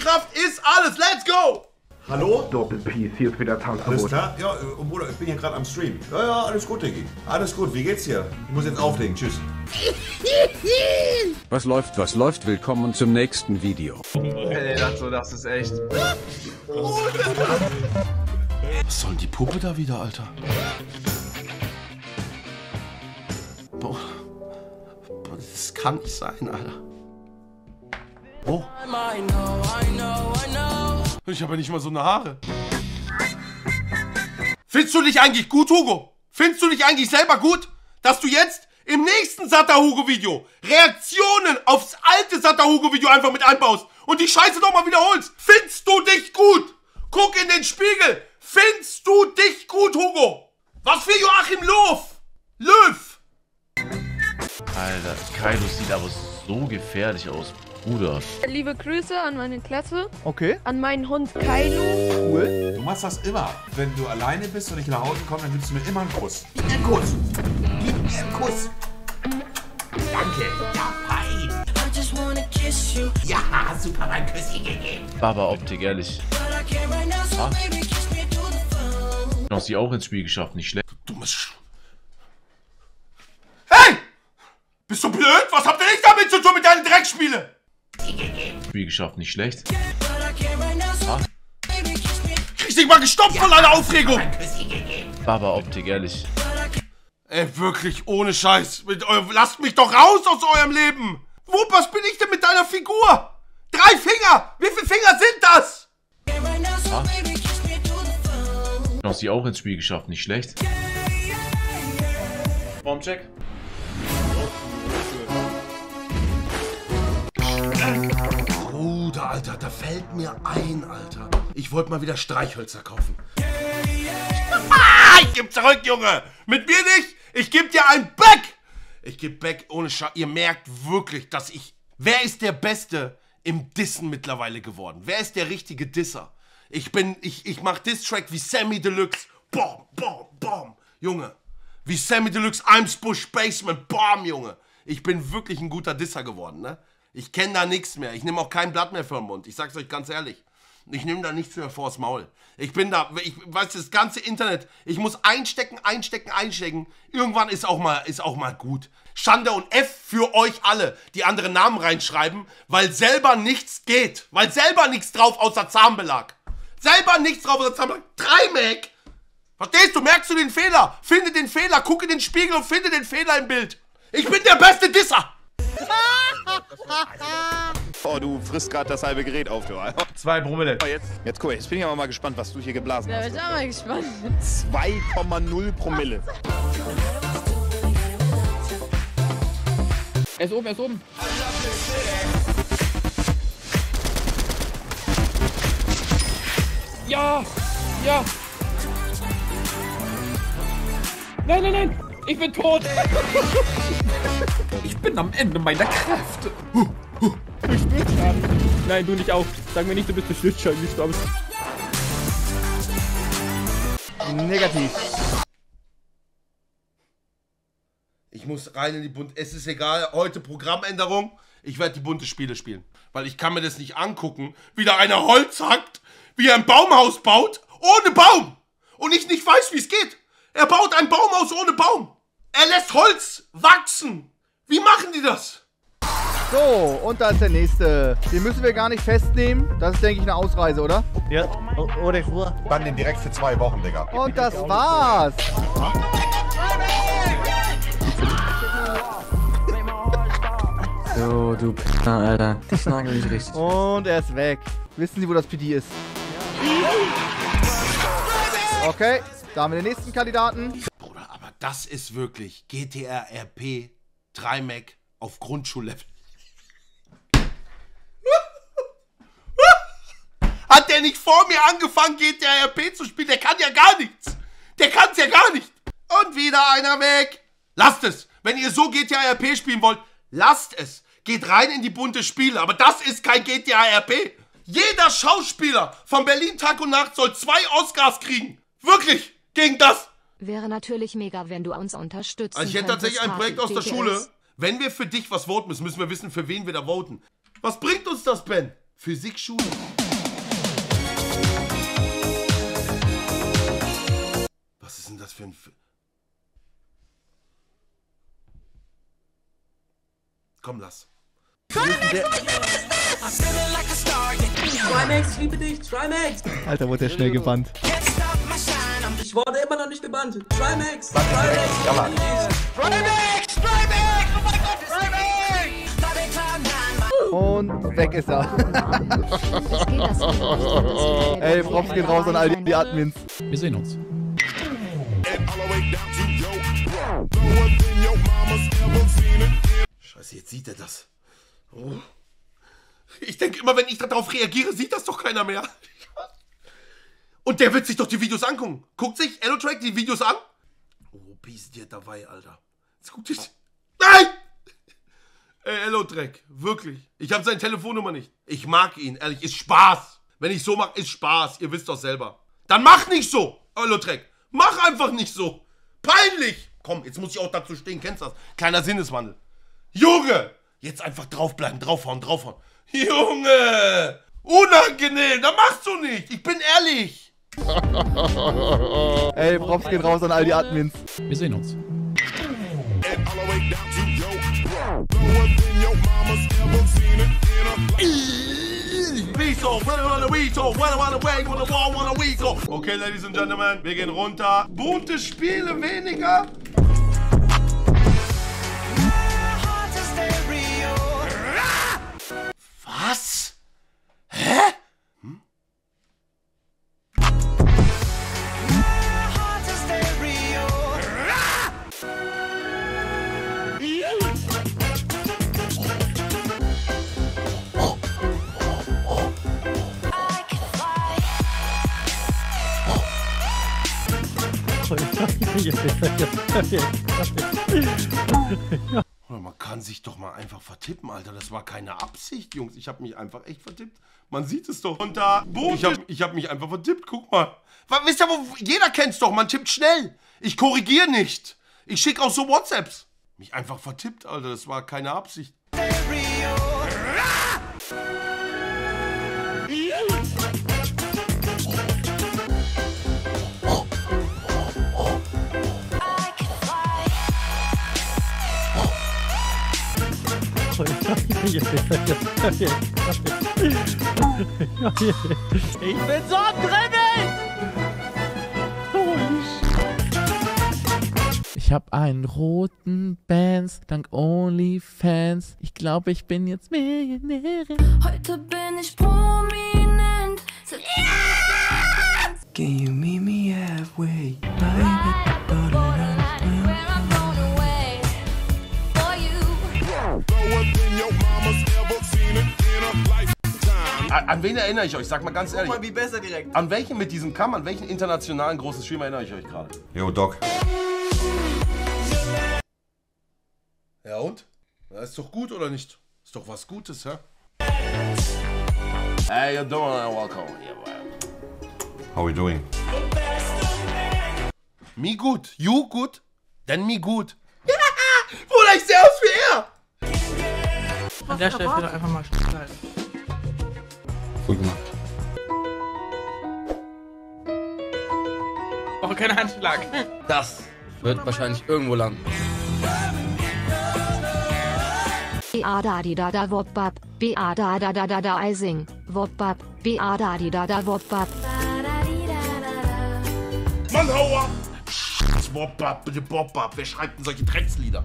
Kraft ist alles. Let's go! Hallo? Doppel-Peace, hier ist wieder Tanzverbot. Alles klar? Ja, Bruder, ich bin hier gerade am Stream. Ja, ja, alles gut, Diggi. Alles gut, wie geht's hier? Ich muss jetzt auflegen, tschüss. Was läuft, willkommen zum nächsten Video. Ey, das ist echt. Was soll die Puppe da wieder, Alter? Boah. Das kann nicht sein, Alter. Oh. Ich habe ja nicht mal so eine Haare. Findest du dich eigentlich gut, Hugo? Findest du dich eigentlich selber gut, dass du jetzt im nächsten SASCHA-Hugo-Video Reaktionen aufs alte SASCHA-Hugo-Video einfach mit einbaust und die Scheiße nochmal wiederholst? Findest du dich gut? Guck in den Spiegel. Findest du dich gut, Hugo? Was für Joachim Löw? Alter, Kaidus sieht aber so gefährlich aus. Bruder. Liebe Grüße an meine Klasse. Okay. An meinen Hund Kailu. Cool. Du machst das immer. Wenn du alleine bist und ich nach Hause komme, dann gibst du mir immer einen Kuss. Gib mir einen Kuss. Gib mir einen Kuss. Danke. Ja, fein. Ja, super, mein Küsschen gegeben. Baba-Optik, ehrlich. Ah. Du hast sie auch ins Spiel geschafft, nicht schlecht. Du dummes Hey! Bist du blöd? Was habt ihr nicht damit zu tun mit deinen Dreckspielen? Spiel geschafft, nicht schlecht. Kriegst dich mal gestoppt von deiner Aufregung! Baba-Optik, ehrlich. Ey, wirklich, ohne Scheiß. Lasst mich doch raus aus eurem Leben! Wuppas bin ich denn mit deiner Figur? 3 Finger! Wie viele Finger sind das? Du hast sie auch ins Spiel geschafft, nicht schlecht. Formcheck. Bruder, Alter, da fällt mir ein, Alter. Ich wollte mal wieder Streichhölzer kaufen. Ich geb zurück, Junge. Mit mir nicht. Ich geb dir ein Back. Ich geb Back ohne Scheiß. Ihr merkt wirklich, dass ich... Wer ist der Beste im Dissen mittlerweile geworden? Wer ist der richtige Disser? Ich mach Diss-Track wie Sammy Deluxe. Boom, boom, boom. Junge. Wie Sammy Deluxe, Eimsbusch, Basement. Boom, Junge. Ich bin wirklich ein guter Disser geworden, ne? Ich kenne da nichts mehr. Ich nehme auch kein Blatt mehr für den Mund. Ich sag's euch ganz ehrlich. Ich nehme da nichts mehr vors Maul. Ich bin da, ich weiß, das ganze Internet, ich muss einstecken. Irgendwann ist auch mal gut. Schande und F für euch alle, die andere Namen reinschreiben, weil selber nichts geht. Weil selber nichts drauf außer Zahnbelag. Selber nichts drauf außer Zahnbelag. 3 Mac. Verstehst du? Merkst du den Fehler? Finde den Fehler, guck in den Spiegel und finde den Fehler im Bild. Ich bin der beste Disser. Oh, du frisst gerade das halbe Gerät auf, du. 2 Promille. Oh, jetzt cool. Jetzt bin ich aber mal gespannt, was du hier geblasen hast. Ja, bin ich auch mal gespannt. 2,0 Promille. Er ist oben, er ist oben. Ja, ja. Nein, nein, nein. Ich bin tot. Ich bin am Ende meiner Kräfte. Ich bin Stützschaden. Nein, du nicht auch. Sag mir nicht, du bist der Stützschaden gestorben. Negativ. Ich muss rein in die bunte... Es ist egal, heute Programmänderung. Ich werde die bunte Spiele spielen. Weil ich kann mir das nicht angucken, wie da einer Holz hackt, wie er ein Baumhaus baut, ohne Baum. Und ich nicht weiß, wie es geht. Er baut ein Baumhaus ohne Baum. Er lässt Holz wachsen. Wie machen die das? So, und da ist der nächste. Den müssen wir gar nicht festnehmen. Das ist, denke ich, eine Ausreise, oder? Ja. Oder Ruhe. Bann den direkt für 2 Wochen, Digga. Und das war's. So, du P***er, Alter. Ich nagel dich richtig. Und er ist weg. Wissen Sie, wo das PD ist? Okay, da haben wir den nächsten Kandidaten. Bruder, aber das ist wirklich GTA RP 3 Mac auf Grundschullevel. Hat der nicht vor mir angefangen, GTA RP zu spielen? Der kann ja gar nichts. Der kann's ja gar nicht. Und wieder einer weg. Lasst es. Wenn ihr so GTA RP spielen wollt, lasst es. Geht rein in die bunte Spiele. Aber das ist kein GTA RP. Jeder Schauspieler von Berlin Tag und Nacht soll 2 Oscars kriegen. Wirklich. Gegen das. Wäre natürlich mega, wenn du uns unterstützt. Also ich hätte tatsächlich ein Projekt aus der Schule. Wenn wir für dich was voten müssen, müssen wir wissen, für wen wir da voten. Was bringt uns das, Ben? Physikschule. denn das für ein... Komm, lass. Trimax, liebe dich, Trimax! Alter, wurde der schnell gebannt. Ich wurde immer noch nicht gebannt. Trimax! Trimax! Trimax! Trimax! Oh mein Gott, Trimax! Und weg ist er. Ey, Props geht raus an all die Admins. Wir sehen uns. Scheiße, jetzt sieht er das. Oh. Ich denke immer, wenn ich darauf reagiere, sieht das doch keiner mehr. Und der wird sich doch die Videos angucken. Guckt sich Elotrack die Videos an? Oh, bist dir dabei, Alter. Jetzt guckt sich... Nein! Ey, Elotrack, wirklich. Ich habe seine Telefonnummer nicht. Ich mag ihn, ehrlich. Ist Spaß. Wenn ich so mache, ist Spaß. Ihr wisst doch selber. Dann mach nicht so, Elotrack. Mach einfach nicht so. Peinlich. Komm, jetzt muss ich auch dazu stehen. Kennst du das? Kleiner Sinneswandel. Junge! Jetzt einfach draufbleiben, draufhauen. Junge! Unangenehm, das machst du nicht! Ich bin ehrlich! Ey, Props geht raus an all die Admins. Wir sehen uns. Okay, Ladies and Gentlemen, wir gehen runter. Bunte Spiele weniger. Was? Hä? Hm? Man kann sich doch mal einfach vertippen, Alter. Das war keine Absicht, Jungs. Ich habe mich einfach echt vertippt. Man sieht es doch. Und da, boom, ich hab mich einfach vertippt. Guck mal. Wisst ihr, jeder kennt's doch. Man tippt schnell. Ich korrigiere nicht. Ich schicke auch so WhatsApps. Mich einfach vertippt, Alter. Das war keine Absicht. Ich bin so am Dribbeln! Ich hab einen roten Benz, dank OnlyFans. Ich glaube, ich bin jetzt Millionärin. Heute bin ich prominent. Yeah! Can you meet me halfway? An wen erinnere ich euch? Sag mal ganz ehrlich. Guck mal, wie besser direkt. An welchen mit diesem Kamm, an welchen internationalen großen Streamer erinnere ich euch gerade? Yo, Doc. Ja und? Das ist doch gut, oder nicht? Ist doch was Gutes, hä? Hey, you're doing welcome. How are you doing? Me good. You good? Then me good. Bruder, ich sehe aus wie er! An der Stelle wieder einfach mal schneiden. Gut gemacht. Oh, kein Handschlag. Das wird wahrscheinlich irgendwo landen. Ba-da-di-da-da wop-bap, ba-da-da-da-da-da-eising, wop-bap, ba-da-di-da-da-wop-bap. Mann, hau ab! Wop-bap, bitte wop-bap, wer schreibt denn solche Dreckslieder?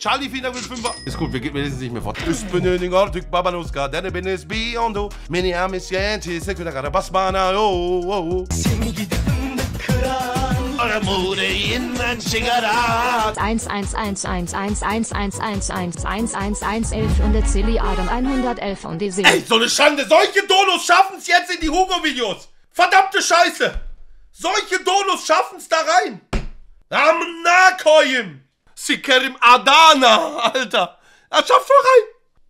Charlie, vielen Dank für den 5er. Ist gut, wir lesen es nicht mehr fort. Ich bin in Ortük, Babaluska, denn ich bin es Biondo. Mini Amis, Jenti, Sekunda, Karabasmana, oh, oh. Eure Mude in den Schingerat. 1, 1, 1, 1, 1, 1, 1, 1, 1, 1, 11 und der Zilli Adam 111 und die Seele. Ey, so eine Schande. Solche Donos schaffen's jetzt in die Hugo-Videos. Verdammte Scheiße. Solche Donos schaffen's da rein. Am Nakoyim. Sikerim Adana, Alter. Das schafft doch rein.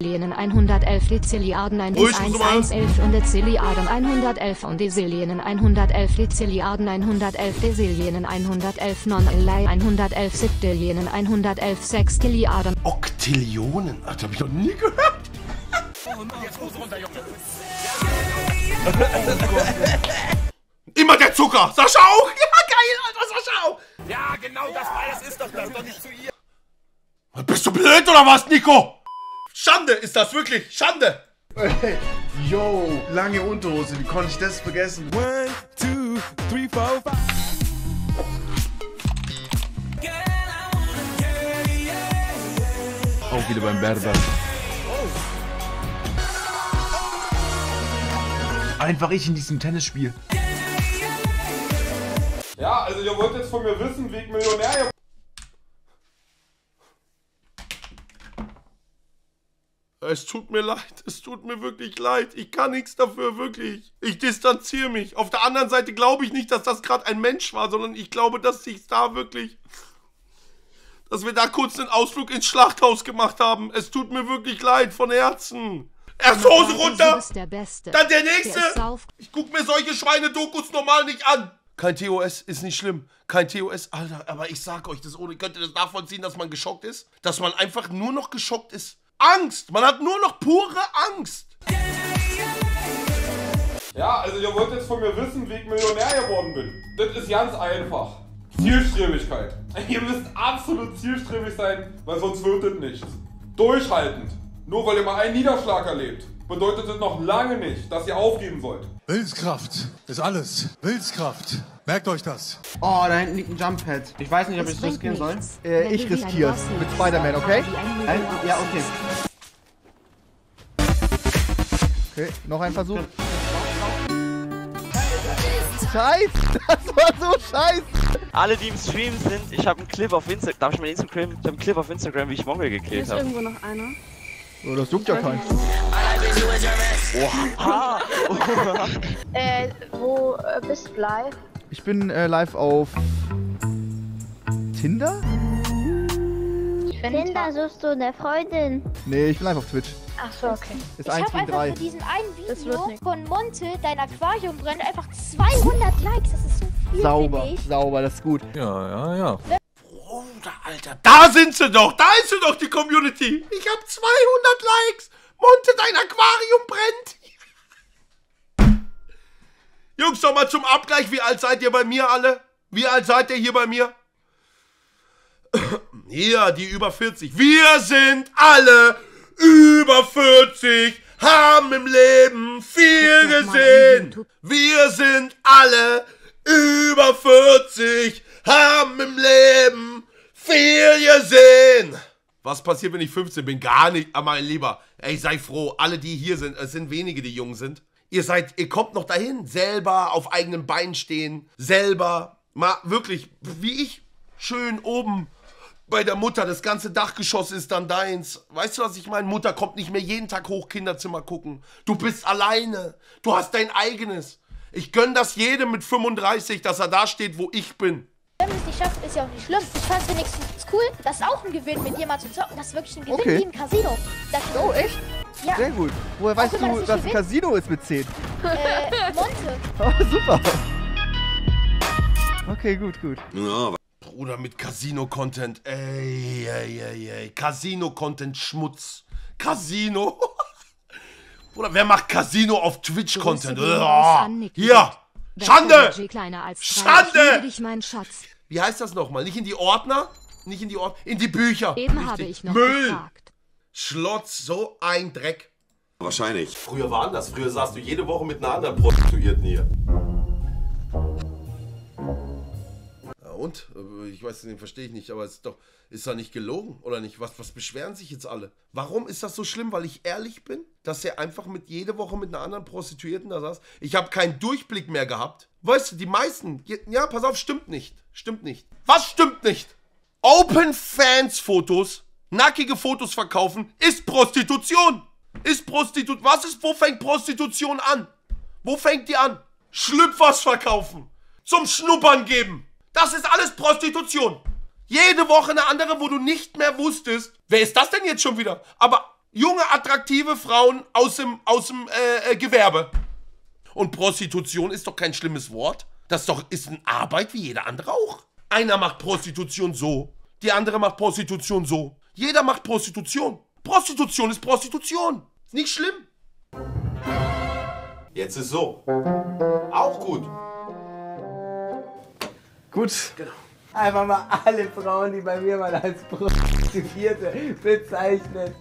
Lehnen 111, die Zilliarden 111 und der Zilliarden 111 und die Silien 111, die Zilliarden 111, die Silien 111, Non-Lei 111, Siebtillionen 111, Sextilliarden. Oktillionen, Alter, hab ich noch nie gehört. Und jetzt muss runter, Junge. Immer der Zucker! Sascha auch! Ja, geil, Alter, Sascha auch! Ja, genau das alles ist doch das, doch nicht zu ihr! Bist du blöd oder was, Nico? Schande ist das wirklich, Schande! Yo, lange Unterhose, wie konnte ich das vergessen? 1, 2, 3, 4, 5... Auch wieder beim Berber. Einfach ich in diesem Tennisspiel. Ja, also ihr wollt jetzt von mir wissen, wie ich Millionär... Es tut mir leid, es tut mir wirklich leid. Ich kann nichts dafür, wirklich. Ich distanziere mich. Auf der anderen Seite glaube ich nicht, dass das gerade ein Mensch war, sondern ich glaube, dass ich da wirklich... Dass wir da kurz einen Ausflug ins Schlachthaus gemacht haben. Es tut mir wirklich leid, von Herzen. Erst Hose runter, dann der Nächste. Ich guck mir solche Schweinedokus normal nicht an. Kein TOS ist nicht schlimm. Kein TOS, Alter, aber ich sag euch das ohne. Könnt ihr das nachvollziehen, dass man geschockt ist? Dass man einfach nur noch geschockt ist. Angst, man hat nur noch pure Angst. Ja, also ihr wollt jetzt von mir wissen, wie ich Millionär geworden bin. Das ist ganz einfach. Zielstrebigkeit. Ihr müsst absolut zielstrebig sein, weil sonst wird es nichts. Durchhaltend. Nur weil ihr mal einen Niederschlag erlebt, bedeutet es noch lange nicht, dass ihr aufgeben sollt. Willenskraft ist alles. Willenskraft. Merkt euch das. Oh, da hinten liegt ein Jump-Pad. Ich weiß nicht, ob ich es riskieren soll. Ich riskiere es mit Spider-Man, okay? Ja, okay. Okay, noch ein Versuch. Scheiße, das war so scheiße. Alle, die im Stream sind, ich habe einen Clip auf Instagram. Darf ich mal Instagram? Ich habe einen Clip auf Instagram, wie ich Mongo gekillt habe. Hier ist irgendwo noch einer. Oh, das juckt ja keinen. Oha. Wo bist du live? Ich bin live auf Tinder? Tinder suchst du eine Freundin? Nee, ich bin live auf Twitch. Ach so, okay. Ist ich habe einfach für diesen einen Video von Monte, dein Aquarium brennt, einfach 200 Likes. Das ist so viel. Sauber, sauber, das ist gut. Ja, ja, ja. Bruder, Alter, da sind sie doch. Da ist sie doch, die Community. Ich habe 200 Likes. Monte, dein Aquarium brennt. Jungs, doch mal zum Abgleich. Wie alt seid ihr bei mir alle? Wie alt seid ihr hier bei mir? Ja, die über 40. Wir sind alle... Über 40 haben im Leben viel gesehen. Wir sind alle über 40, haben im Leben viel gesehen. Was passiert, wenn ich 15 bin? Gar nicht, aber mein Lieber. Ey, sei froh, alle, die hier sind, es sind wenige, die jung sind. Ihr kommt noch dahin, selber auf eigenen Beinen stehen, selber, mal wirklich, wie ich, schön oben. Bei der Mutter, das ganze Dachgeschoss ist dann deins. Weißt du, was ich meine? Mutter kommt nicht mehr jeden Tag hoch, Kinderzimmer gucken. Du bist alleine. Du hast dein eigenes. Ich gönne das jedem mit 35, dass er da steht, wo ich bin. Wenn man es nicht schafft, ist ja auch nicht schlimm. Ich fand es wenigstens cool. Das ist auch ein Gewinn, mit jemandem zu zocken. Das ist wirklich ein Gewinn, okay. Wie im Casino. Das oh, echt? Ja. Sehr gut. Woher weißt du, dass das ein Casino ist mit 10? Monte. Oh, super. Okay, gut, gut. Ja, Bruder, mit Casino-Content, ey, ey, ey, ey, Casino-Content-Schmutz, Casino, Bruder, wer macht Casino auf Twitch-Content? Hier, Schande, Schande, wie heißt das nochmal, nicht in die Ordner, nicht in die Ordner, in die Bücher, eben habe ich noch Müll, Schlotz, so ein Dreck. Wahrscheinlich. Früher war anders, früher saßt du jede Woche mit einer anderen Prostituierten hier. Und? Ich weiß, den verstehe ich nicht, aber es ist doch, ist da nicht gelogen, oder nicht? Was beschweren sich jetzt alle? Warum ist das so schlimm? Weil ich ehrlich bin, dass er einfach mit jede Woche mit einer anderen Prostituierten da saß. Ich habe keinen Durchblick mehr gehabt. Weißt du, die meisten, ja, pass auf, stimmt nicht. Stimmt nicht. Was stimmt nicht? OnlyFans-Fotos, nackige Fotos verkaufen, ist Prostitution. Ist Prostitution. Was ist, wo fängt Prostitution an? Wo fängt die an? Schlüpfers verkaufen. Zum Schnuppern geben. Das ist alles Prostitution. Jede Woche eine andere, wo du nicht mehr wusstest. Wer ist das denn jetzt schon wieder? Aber junge, attraktive Frauen aus dem Gewerbe. Und Prostitution ist doch kein schlimmes Wort. Das doch ist eine Arbeit wie jeder andere auch. Einer macht Prostitution so, die andere macht Prostitution so. Jeder macht Prostitution. Prostitution ist Prostitution. Ist nicht schlimm. Jetzt ist so. Auch gut. Gut. Genau. Einfach mal alle Frauen, die bei mir mal als Prostituierte bezeichnet.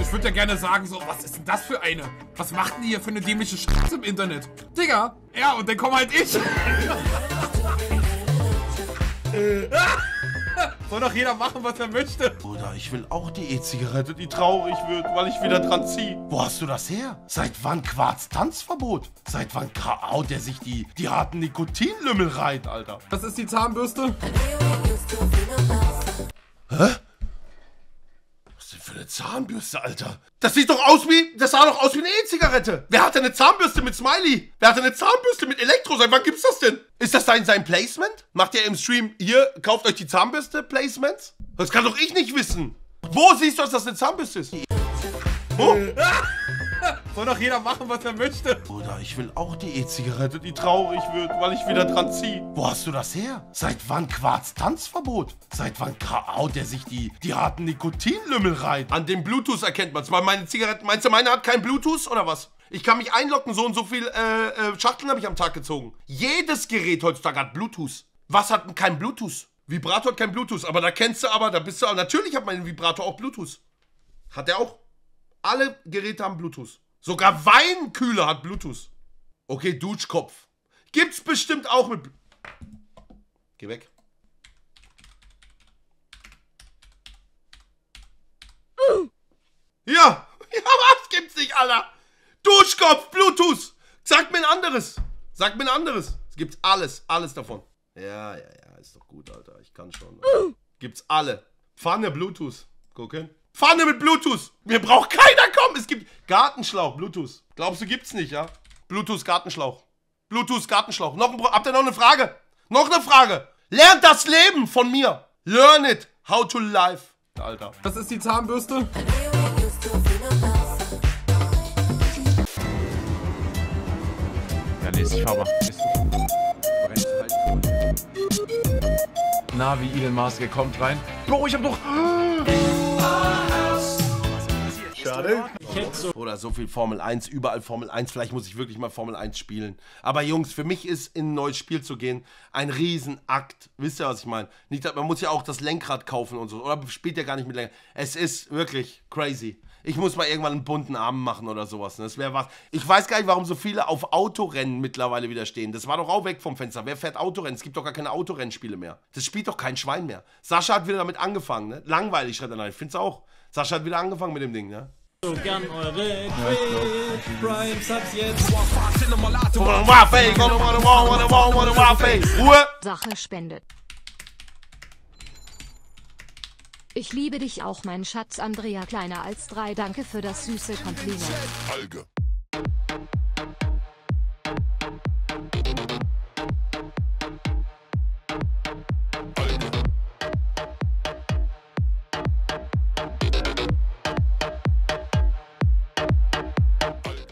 Ich würde ja gerne sagen, so, was ist denn das für eine? Was macht denn hier für eine dämliche Scheiße im Internet? Digga, ja, und dann komm halt ich. Soll doch jeder machen, was er möchte. Oder ich will auch die E-Zigarette, die traurig wird, weil ich wieder dran ziehe. Wo hast du das her? Seit wann Quarz-Tanzverbot? Seit wann kaut der sich die harten Nikotinlümmel rein, Alter? Das ist die Zahnbürste. Hä? Für eine Zahnbürste, Alter. Das sah doch aus wie eine E-Zigarette. Wer hat denn eine Zahnbürste mit Smiley? Wer hat denn eine Zahnbürste mit Elektro? Seit wann gibt's das denn? Ist das sein Placement? Macht er im Stream, hier, kauft euch die Zahnbürste Placements? Das kann doch ich nicht wissen. Wo siehst du, dass das eine Zahnbürste ist? Wo? Soll doch jeder machen, was er möchte. Oder ich will auch die E-Zigarette, die traurig wird, weil ich wieder dran ziehe. Wo hast du das her? Seit wann Quarz-Tanzverbot? Seit wann kaut der sich die harten Nikotinlümmel rein? An dem Bluetooth erkennt man es, weil meine Zigarette... Meinst du, meine hat kein Bluetooth oder was? Ich kann mich einloggen, so und so viel Schachteln habe ich am Tag gezogen. Jedes Gerät heutzutage hat Bluetooth. Was hat denn kein Bluetooth? Vibrator hat kein Bluetooth, aber da kennst du aber, da bist du... Natürlich hat mein Vibrator auch Bluetooth. Hat der auch? Alle Geräte haben Bluetooth. Sogar Weinkühler hat Bluetooth. Okay, Duschkopf. Gibt's bestimmt auch mit... Geh weg. Ja, was gibt's nicht, Alter? Duschkopf, Bluetooth. Sag mir ein anderes. Es gibt alles davon. Ja, ist doch gut, Alter. Ich kann schon. Alter. Gibt's alle. Pfanne, Bluetooth. Gucken. Pfanne mit Bluetooth. Mir braucht keiner kommen. Es gibt Gartenschlauch, Bluetooth. Glaubst du, gibt's nicht, ja? Bluetooth, Gartenschlauch. Noch ein Habt ihr noch eine Frage? Lernt das Leben von mir. Learn it. How to live. Alter. Das ist die Zahnbürste. Ja, lest, schau mal. Na, wie Elon Musk kommt rein. Bro, ich hab doch... Schade. Oder so viel Formel 1, überall Formel 1. Vielleicht muss ich wirklich mal Formel 1 spielen. Aber Jungs, für mich ist, in ein neues Spiel zu gehen, ein Riesenakt. Wisst ihr, was ich meine? Nicht, man muss ja auch das Lenkrad kaufen und so. Oder spielt ja gar nicht mit Lenkrad. Es ist wirklich crazy. Ich muss mal irgendwann einen bunten Arm machen oder sowas. Das wäre was. Ich weiß gar nicht, warum so viele auf Autorennen mittlerweile wieder stehen. Das war doch auch weg vom Fenster. Wer fährt Autorennen? Es gibt doch gar keine Autorennspiele mehr. Das spielt doch kein Schwein mehr. Sascha hat wieder damit angefangen, ne? Langweilig, schreibt er nein. Ich find's auch. Sascha hat wieder angefangen mit dem Ding, ne? So gern eure Prime Subs jetzt. Ruhe! Sache spendet. Ich liebe dich auch, mein Schatz Andrea, kleiner als 3. Danke für das süße Kompliment.